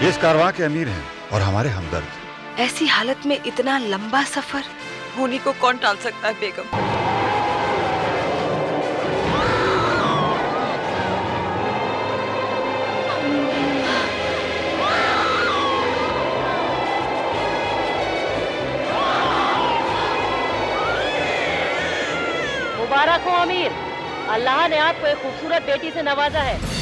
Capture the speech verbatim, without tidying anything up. ये इस कारवां के अमीर हैं और हमारे हमदर्द। ऐसी हालत में इतना लंबा सफर होने को कौन टाल सकता है बेगम। मुबारक हो अमीर, अल्लाह ने आपको एक खूबसूरत बेटी से नवाजा है।